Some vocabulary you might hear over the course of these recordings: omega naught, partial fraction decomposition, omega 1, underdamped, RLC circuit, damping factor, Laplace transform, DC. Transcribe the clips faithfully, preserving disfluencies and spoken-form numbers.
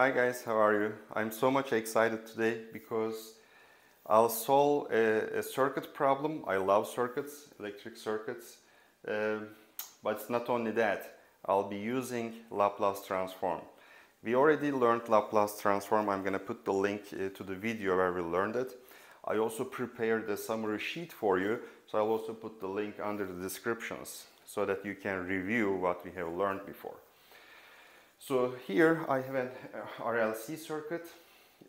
Hi guys, how are you? I'm so much excited today because I'll solve a, a circuit problem. I love circuits, electric circuits, uh, but it's not only that. I'll be using Laplace transform. We already learned Laplace transform. I'm gonna put the link uh, to the video where we learned it. I also prepared a summary sheet for you, so I'll also put the link under the descriptions so that you can review what we have learned before. So here I have an R L C circuit,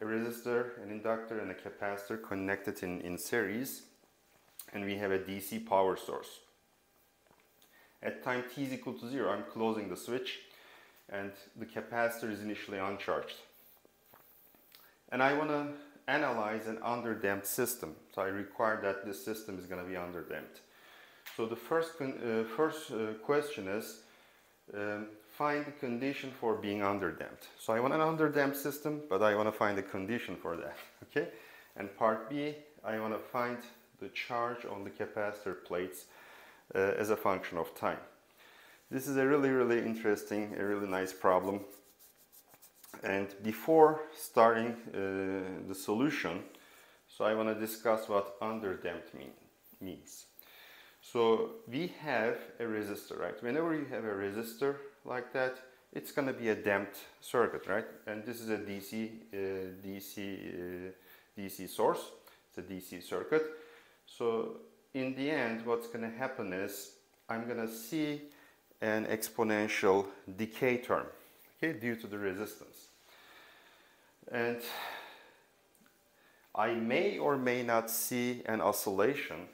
a resistor, an inductor and a capacitor connected in, in series, and we have a D C power source. At time t is equal to zero, I'm closing the switch and the capacitor is initially uncharged. And I want to analyze an underdamped system, so I require that this system is going to be underdamped. So the first, uh, first uh, question is, um, find the condition for being underdamped. So I want an underdamped system, but I want to find a condition for that, okay? And part B, I want to find the charge on the capacitor plates uh, as a function of time. This is a really, really interesting, a really nice problem. And before starting uh, the solution, so I want to discuss what underdamped mean, means. So we have a resistor, right? Whenever you have a resistor like that, it's going to be a damped circuit, right? And this is a D C, uh, D C, uh, D C source. It's a D C circuit. So in the end, what's going to happen is I'm going to see an exponential decay term, okay, due to the resistance. And I may or may not see an oscillation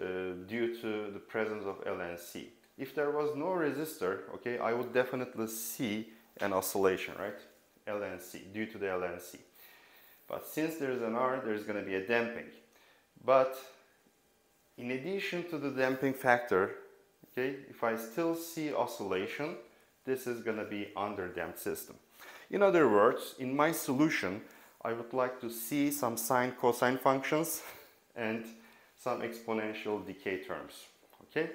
Uh, due to the presence of L N C. If there was no resistor, okay, I would definitely see an oscillation, right? L N C, due to the L N C. But since there's an R, there's going to be a damping. But in addition to the damping factor, okay, if I still see oscillation, this is going to be underdamped system. In other words, in my solution, I would like to see some sine, cosine functions and some exponential decay terms, okay?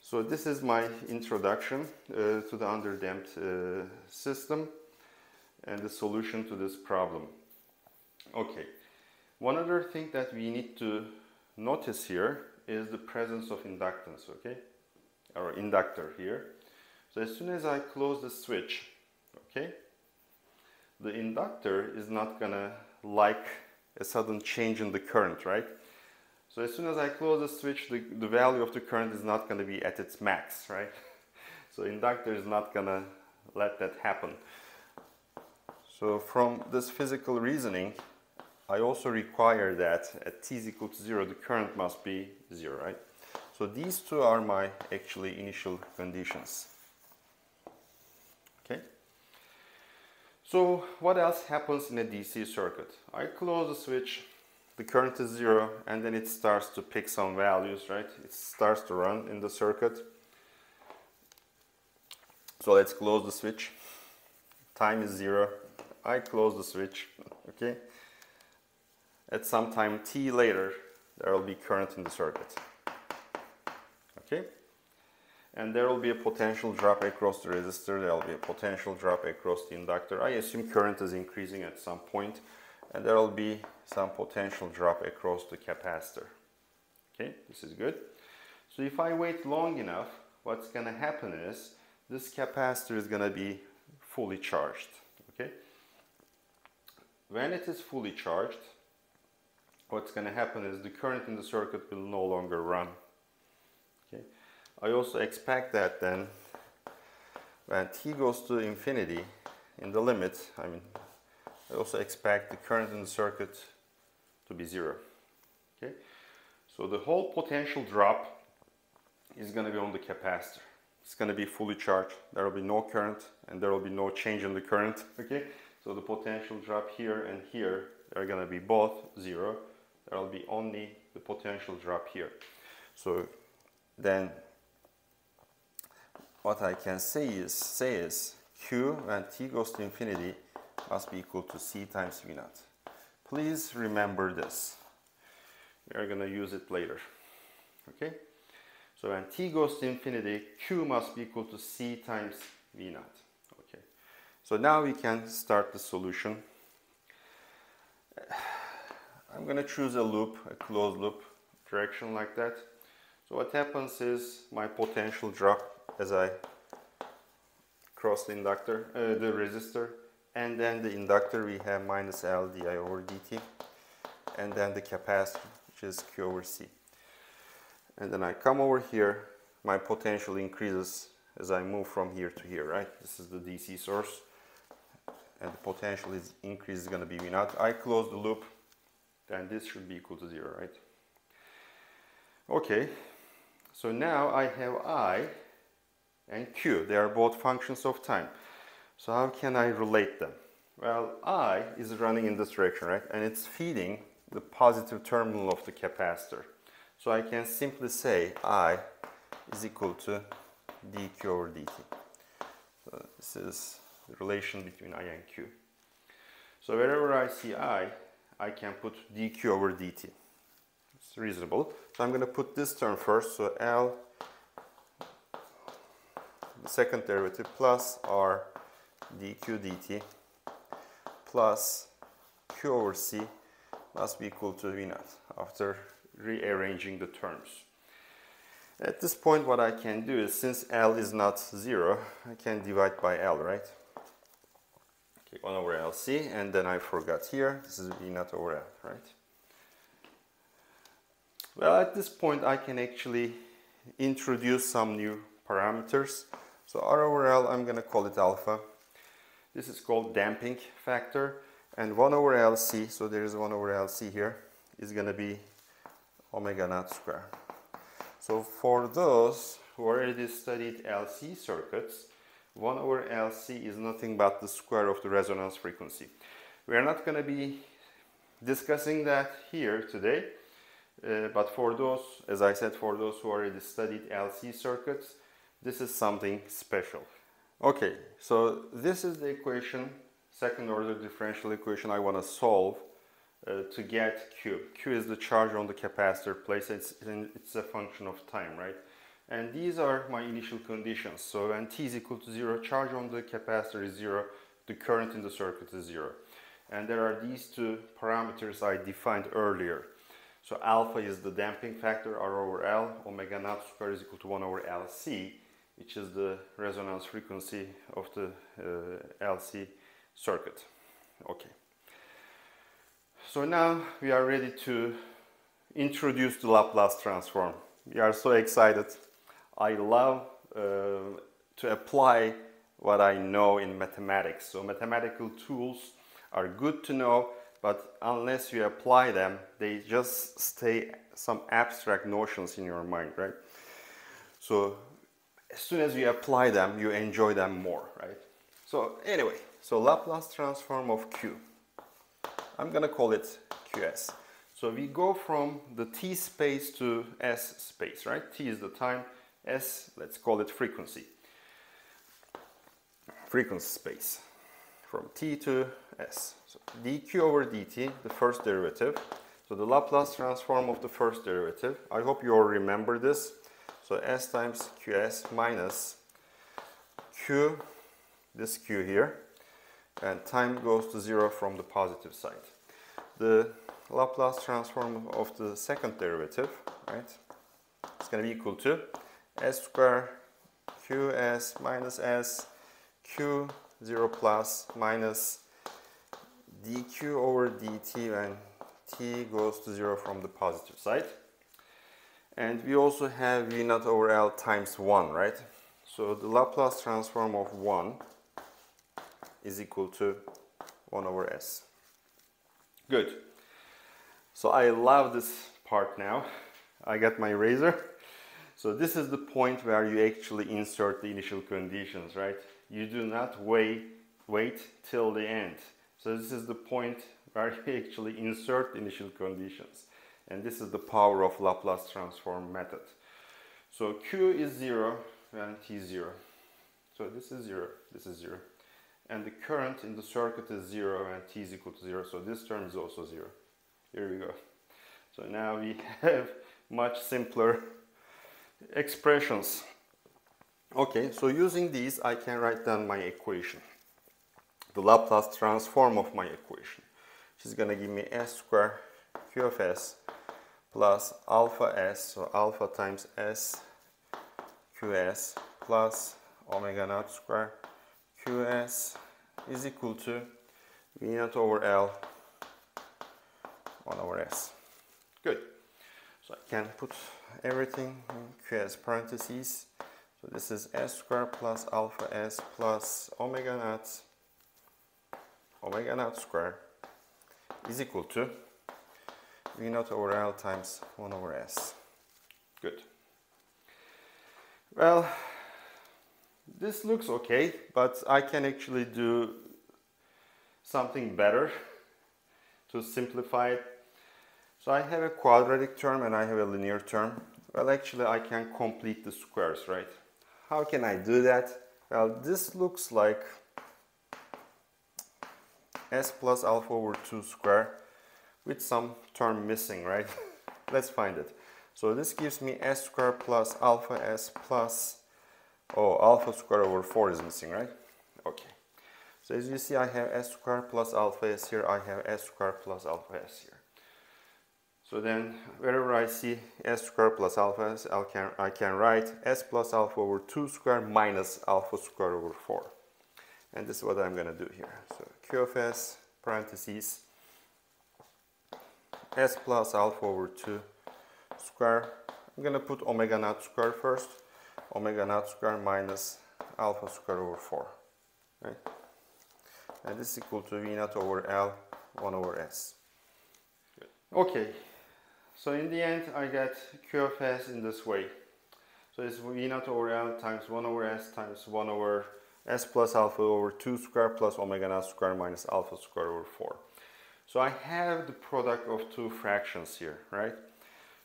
So this is my introduction uh, to the underdamped uh, system and the solution to this problem. Okay, one other thing that we need to notice here is the presence of inductance, okay? Our inductor here. So as soon as I close the switch, okay, the inductor is not gonna like a sudden change in the current, right? So as soon as I close the switch, the, the value of the current is not going to be at its max, right? So inductor is not going to let that happen. So from this physical reasoning, I also require that at t is equal to zero, the current must be zero, right? So these two are my actually initial conditions. Okay. So what else happens in a D C circuit? I close the switch. The current is zero and then it starts to pick some values, right? It starts to run in the circuit. So let's close the switch. Time is zero. I close the switch, okay? At some time t later, there will be current in the circuit, okay? And there will be a potential drop across the resistor. There will be a potential drop across the inductor. I assume current is increasing at some point. And there will be some potential drop across the capacitor. Okay, this is good. So if I wait long enough, what's going to happen is this capacitor is going to be fully charged. Okay. When it is fully charged, what's going to happen is the current in the circuit will no longer run. Okay. I also expect that then when t goes to infinity, in the limit, I mean, I also expect the current in the circuit to be zero, okay? So the whole potential drop is going to be on the capacitor. It's going to be fully charged. There will be no current and there will be no change in the current, okay? So the potential drop here and here, they're going to be both zero. There will be only the potential drop here. So then what I can say is, say is Q when t goes to infinity must be equal to C times V naught. Please remember this. We are going to use it later. Okay? So when t goes to infinity, Q must be equal to C times V naught. Okay. So now we can start the solution. I'm going to choose a loop, a closed loop direction like that. So what happens is my potential drop as I cross the inductor, uh, the resistor, and then the inductor we have minus L di over dt, and then the capacitor, which is Q over C. And then I come over here, my potential increases as I move from here to here, right? This is the D C source, and the potential is increase is going to be V naught. I close the loop, then this should be equal to zero, right? Okay, so now I have I and Q. They are both functions of time. So how can I relate them? Well, I is running in this direction, right? And it's feeding the positive terminal of the capacitor. So I can simply say I is equal to dQ over dt. So this is the relation between I and Q. So wherever I see I, I can put dQ over dt. It's reasonable. So I'm going to put this term first. So L, the second derivative, plus R dQ dt plus Q over C must be equal to V naught after rearranging the terms. At this point, what I can do is, since L is not zero, I can divide by L, right? Okay, one over L C, and then I forgot here, this is V naught over L, right? Well, at this point, I can actually introduce some new parameters. So R over L, I'm going to call it alpha. This is called damping factor, and one over L C, so there is one over L C here, is going to be omega naught square. So for those who already studied L C circuits, one over L C is nothing but the square of the resonance frequency. We are not going to be discussing that here today, uh, but for those, as I said, for those who already studied L C circuits, this is something special. Okay, so this is the equation, second order differential equation I want to solve Uh, to get Q. Q is the charge on the capacitor place. It's, it's a function of time, right? And these are my initial conditions. So when T is equal to zero, charge on the capacitor is zero, the current in the circuit is zero. And there are these two parameters I defined earlier. So alpha is the damping factor, R over L, omega naught squared is equal to one over L C, which is the resonance frequency of the uh, L C circuit. Okay. So now we are ready to introduce the Laplace transform. We are so excited. I love uh, to apply what I know in mathematics. So mathematical tools are good to know, but unless you apply them, they just stay some abstract notions in your mind, right? So as soon as you apply them, you enjoy them more, right? So anyway, so Laplace transform of Q. I'm going to call it Qs. So we go from the T space to S space, right? T is the time, S, let's call it frequency. Frequency space. From T to S. So dQ over dt, the first derivative. So the Laplace transform of the first derivative. I hope you all remember this. So S times Qs minus Q, this Q here. And time goes to zero from the positive side. The Laplace transform of the second derivative, right? It's going to be equal to S squared Qs minus S Q zero plus minus dQ over dt when T goes to zero from the positive side. And we also have V naught over L times one, right? So the Laplace transform of one is equal to one over S. Good. So I love this part now. I got my razor. So this is the point where you actually insert the initial conditions, right? You do not wait, wait till the end. So this is the point where you actually insert the initial conditions. And this is the power of Laplace transform method. So Q is zero and T is zero. So this is zero, this is zero. And the current in the circuit is zero and T is equal to zero, so this term is also zero. Here we go. So now we have much simpler expressions. Okay, so using these I can write down my equation. the Laplace transform of my equation, which is going to give me s squared q of s plus alpha s, so alpha times s qs plus omega naught squared qs is equal to v naught over L one over s. Good. So I can put everything in qs parentheses. So this is s squared plus alpha s plus omega naught omega naught squared is equal to v naught over L times one over s. Good. Well, this looks okay, but I can actually do something better to simplify it. So I have a quadratic term and I have a linear term. Well, actually I can complete the squares, right? How can I do that? Well, this looks like s plus alpha over two squared with some term missing, right? Let's find it. So this gives me s squared plus alpha s plus, oh, alpha squared over four is missing, right? Okay. So as you see, I have s squared plus alpha s here, I have s squared plus alpha s here. So then wherever I see s squared plus alpha s, I can, I can write s plus alpha over two squared minus alpha squared over four. And this is what I'm going to do here. So q of s parentheses s plus alpha over two square. I'm going to put omega naught square first. Omega naught square minus alpha square over four. Right? And this is equal to v naught over L one over s. Good. Okay. So in the end I get q of s in this way. So it's v naught over L times one over s times one over s plus alpha over two square plus omega naught square minus alpha square over four. So I have the product of two fractions here, right?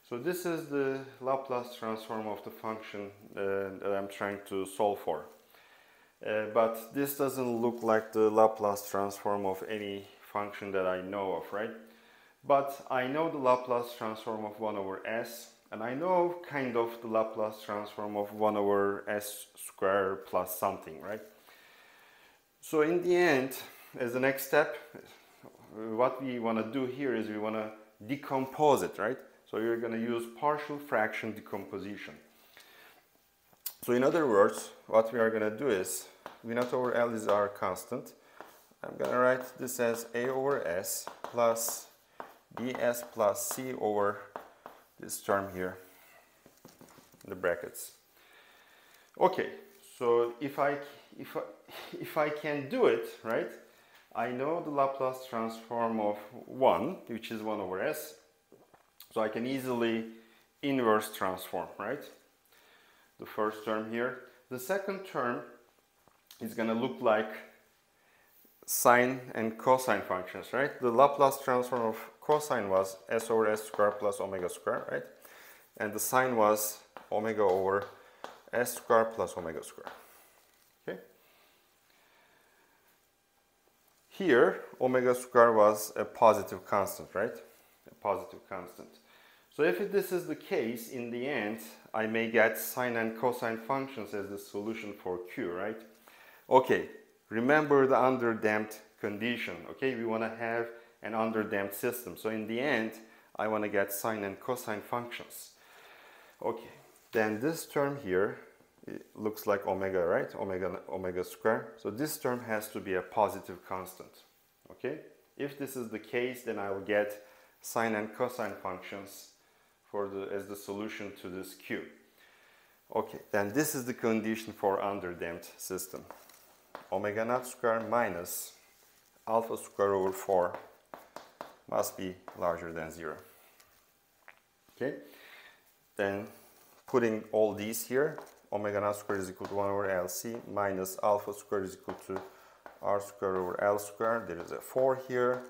So this is the Laplace transform of the function uh, that I'm trying to solve for. Uh, but this doesn't look like the Laplace transform of any function that I know of, right? But I know the Laplace transform of one over s, and I know kind of the Laplace transform of one over s squared plus something, right? So in the end, as the next step, what we want to do here is we want to decompose it, right? So you're going to use partial fraction decomposition. So in other words, what we are going to do is, v naught over L is our constant. I'm going to write this as a over s plus ds plus c over this term here in the brackets. Okay, so if I, if I, if I can do it, right? I know the Laplace transform of one, which is one over s, so I can easily inverse transform, right? The first term here. The second term is going to look like sine and cosine functions, right? The Laplace transform of cosine was s over s squared plus omega squared, right? And the sine was omega over s squared plus omega squared. Here, omega squared was a positive constant, right? A positive constant. So if this is the case, in the end, I may get sine and cosine functions as the solution for Q, right? Okay, remember the underdamped condition, okay? We want to have an underdamped system. So in the end, I want to get sine and cosine functions. Okay, then this term here, it looks like omega, right? Omega, omega squared. So this term has to be a positive constant, okay? If this is the case, then I will get sine and cosine functions for the, as the solution to this Q. Okay, then this is the condition for underdamped system. Omega naught squared minus alpha squared over four must be larger than zero, okay? Then putting all these here, omega naught squared is equal to one over L C minus alpha squared is equal to R squared over L squared. There is a four here.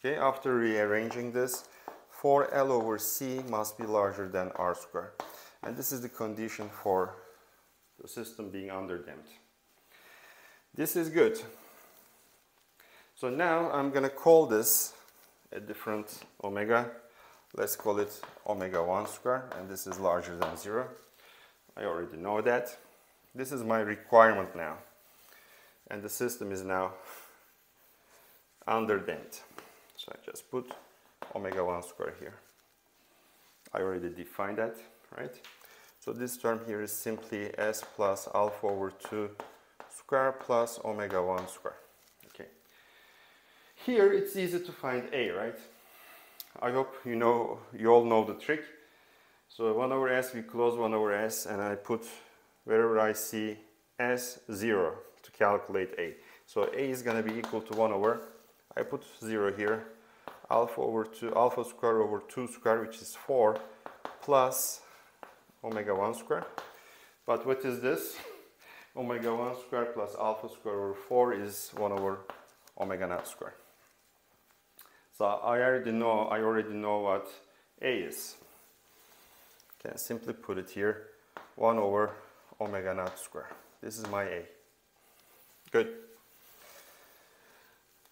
Okay, after rearranging this, four L over C must be larger than R squared. And this is the condition for the system being underdamped. This is good. So now I'm going to call this a different omega. Let's call it omega one squared, and this is larger than zero. I already know that. This is my requirement now. and the system is now underdamped. So I just put omega one square here. I already defined that, right? So this term here is simply S plus alpha over two square plus omega one square. Okay. Here it's easy to find A, right? I hope you know, you all know the trick. So one over S, we close one over S, and I put wherever I see S zero to calculate A. So A is going to be equal to one over, I put zero here, alpha over two, alpha square over two square, which is four, plus omega one square. But what is this? Omega one square plus alpha square over four is one over omega naught square. So I already know, I already know what A is. Can simply put it here, one over omega naught square. This is my A. Good.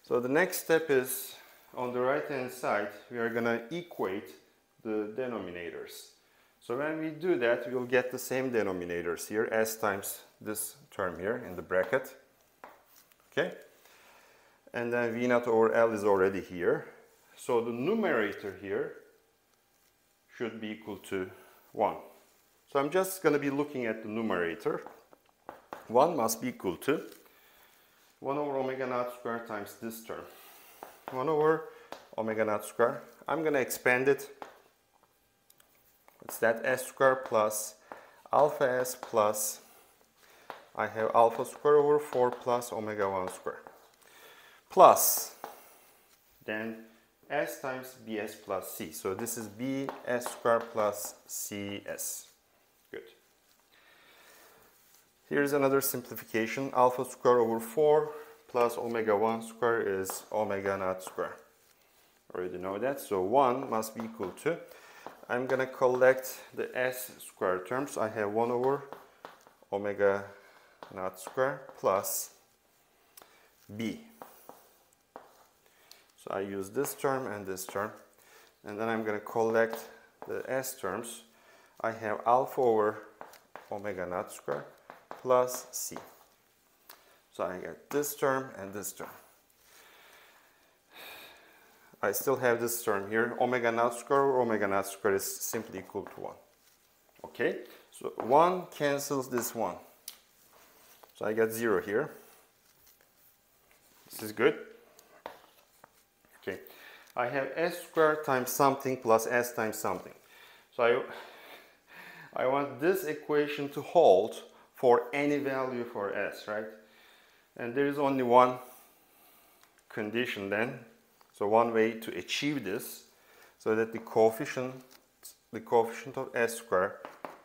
So the next step is, on the right hand side, we are going to equate the denominators. So when we do that, we will get the same denominators here, S times this term here in the bracket. Okay. And then V naught over L is already here. So the numerator here should be equal to one. So I'm just going to be looking at the numerator. one must be equal to one over omega naught square times this term. one over omega naught square. I'm going to expand it. It's that S square plus alpha S plus, I have alpha square over four plus omega one square. Plus then S times B S plus C. So this is B S square plus C S. Good. Here's another simplification. Alpha square over four plus omega one square is omega naught square. Already know that. So one must be equal to, I'm going to collect the S square terms. I have one over omega naught square plus B. So I use this term and this term, and then I'm going to collect the S terms. I have alpha over omega naught square plus C. So I get this term and this term. I still have this term here. Omega naught square over omega naught square is simply equal to one. Okay, so one cancels this one. So I get zero here. This is good. Okay, I have S squared times something plus S times something. So I, I want this equation to hold for any value for S, right? And there is only one condition then. So one way to achieve this, so that the coefficient, the coefficient of S squared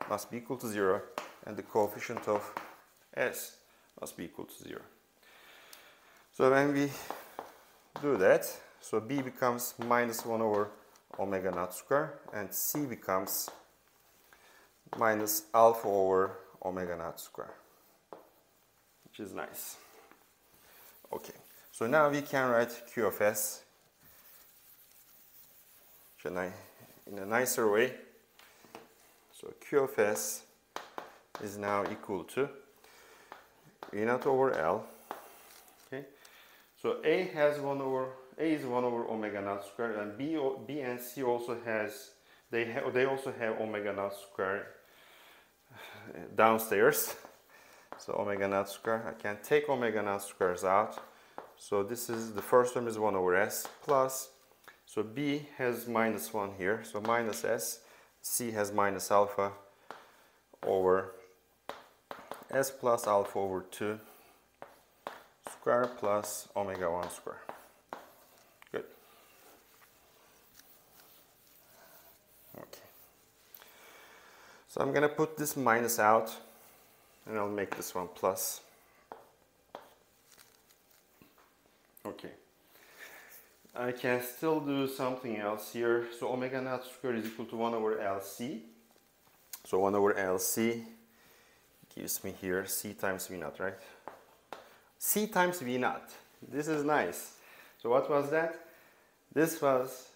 must be equal to zero, and the coefficient of S must be equal to zero. So when we do that, so B becomes minus one over omega naught square, and C becomes minus alpha over omega naught square, which is nice. Okay, so now we can write Q of S in a nicer way. So Q of S is now equal to V naught over L. Okay, so A has one over, A is one over omega naught square, and B, B and C also has, they, ha they also have omega naught square downstairs. So omega naught square, I can take omega naught squares out. So this is, the first term is one over S plus, so B has minus one here, so minus S, C has minus alpha over S plus alpha over two square plus omega one square. So I'm going to put this minus out, and I'll make this one plus. Okay. I can still do something else here. So omega naught squared is equal to one over L C. So one over L C gives me here C times V naught, right? C times V naught. This is nice. So what was that? This was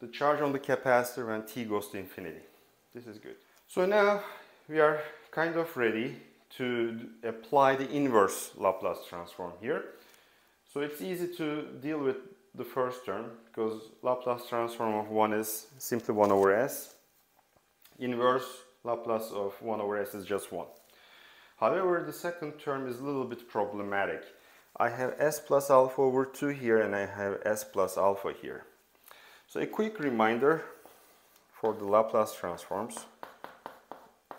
the charge on the capacitor when T goes to infinity. This is good. So now we are kind of ready to apply the inverse Laplace transform here. So it's easy to deal with the first term, because Laplace transform of one is simply one over s. Inverse Laplace of one over s is just one. However, the second term is a little bit problematic. I have s plus alpha over two here, and I have s plus alpha here. So a quick reminder for the Laplace transforms.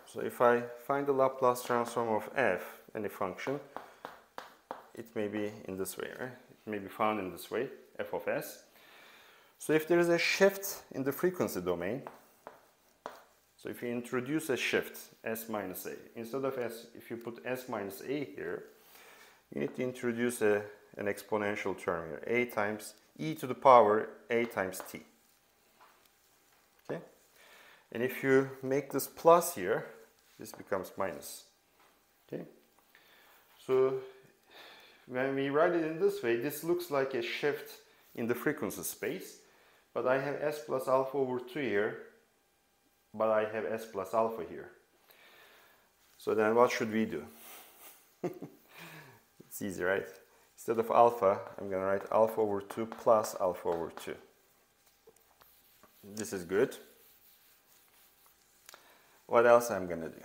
So if I find the Laplace transform of f, any function, it may be in this way, right? It may be found in this way, f of s. So if there is a shift in the frequency domain, so if you introduce a shift, s minus a, instead of s, if you put s minus a here, you need to introduce a, an exponential term here, a times e to the power a times t. Okay? And if you make this plus here, this becomes minus. Okay? So when we write it in this way, this looks like a shift in the frequency space, but I have s plus alpha over two here, but I have s plus alpha here. So then what should we do? It's easy, right? Instead of alpha, I'm going to write alpha over two plus alpha over two. This is good. What else I'm going to do?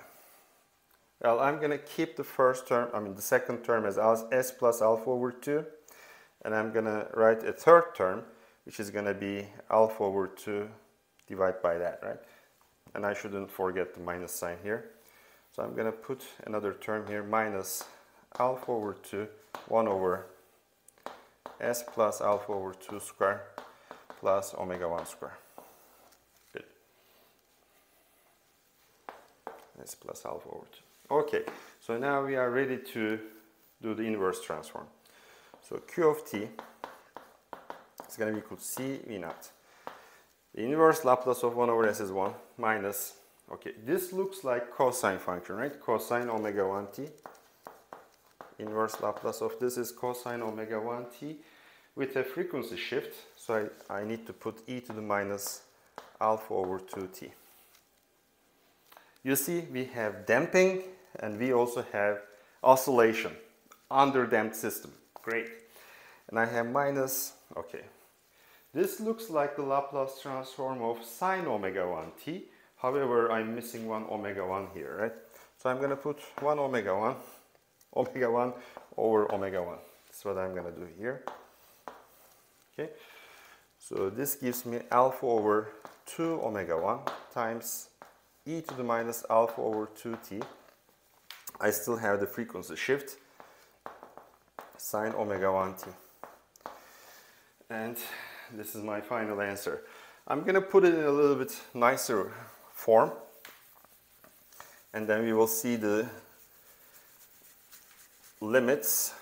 Well, I'm going to keep the first term, I mean the second term as s plus alpha over two, and I'm going to write a third term, which is going to be alpha over two divided by that, right? And I shouldn't forget the minus sign here. So I'm going to put another term here, minus alpha over two, one over s plus alpha over two squared plus omega one squared. Good. S plus alpha over two. Okay, so now we are ready to do the inverse transform. So q of t is going to be equal to c v naught. The inverse Laplace of one over s is one minus, okay, this looks like cosine function, right? Cosine omega one t. Inverse Laplace of this is cosine omega one t with a frequency shift. So I, I need to put e to the minus alpha over two t. You see, we have damping and we also have oscillation, underdamped system. Great. And I have minus, okay. This looks like the Laplace transform of sine omega one t. However, I'm missing one omega one here, right? So I'm going to put one omega one, omega one over omega one. That's what I'm going to do here. Okay. So this gives me alpha over two omega one times e to the minus alpha over two t. I still have the frequency shift sine omega one t. And this is my final answer. I'm going to put it in a little bit nicer form, and then we will see the limits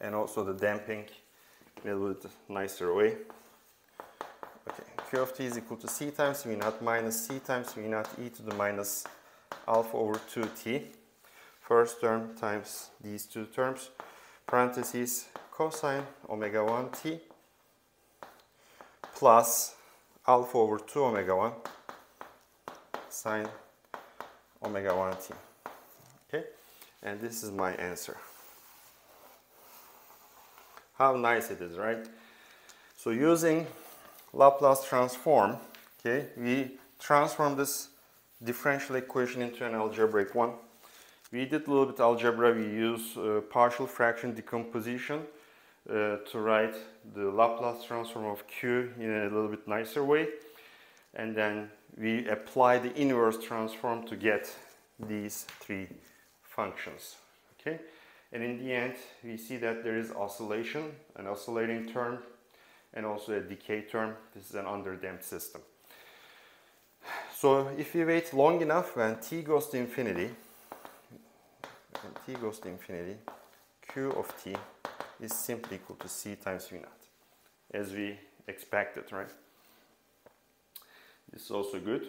and also the damping in a little bit nicer way. Okay, q of t is equal to c times v naught minus c times v naught e to the minus alpha over two t. First term times these two terms, parentheses cosine omega one t. Plus alpha over two omega one sine omega one t. Okay, and this is my answer. How nice it is, right? So using Laplace transform, okay, we transform this differential equation into an algebraic one. We did a little bit algebra. We use uh, partial fraction decomposition. Uh, to write the Laplace transform of Q in a little bit nicer way, and then we apply the inverse transform to get these three functions. Okay, and in the end we see that there is oscillation, an oscillating term, and also a decay term. This is an underdamped system. So if we wait long enough, when t goes to infinity, when t goes to infinity, Q of t is simply equal to c times v naught, as we expected, right? This is also good.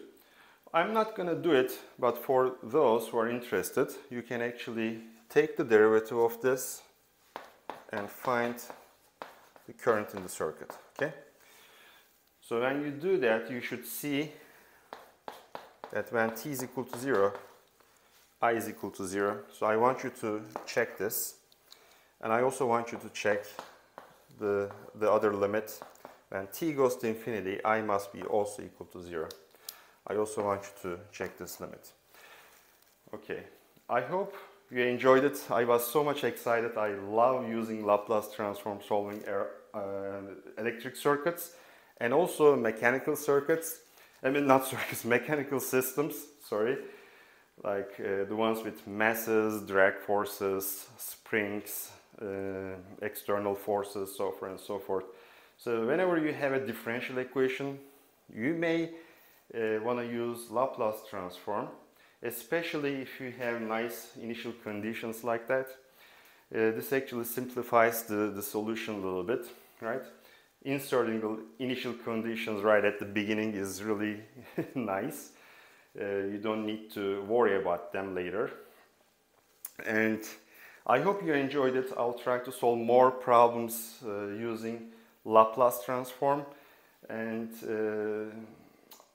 I'm not going to do it, but for those who are interested, you can actually take the derivative of this and find the current in the circuit, okay? So when you do that, you should see that when t is equal to zero, I is equal to zero. So I want you to check this, and I also want you to check the, the other limit. When t goes to infinity, I must be also equal to zero. I also want you to check this limit. Okay, I hope you enjoyed it. I was so much excited. I love using Laplace transform solving uh, electric circuits and also mechanical circuits. I mean, not circuits, mechanical systems, sorry. Like uh, the ones with masses, drag forces, springs, uh, external forces, so forth and so forth. So whenever you have a differential equation, you may uh, want to use Laplace transform, especially if you have nice initial conditions like that. Uh, this actually simplifies the, the solution a little bit, right? Inserting the initial conditions right at the beginning is really nice. Uh, you don't need to worry about them later. And I hope you enjoyed it. I'll try to solve more problems uh, using Laplace transform, and uh,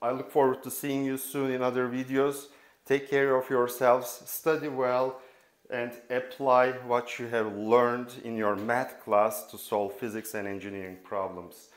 I look forward to seeing you soon in other videos. Take care of yourselves, study well, and apply what you have learned in your math class to solve physics and engineering problems.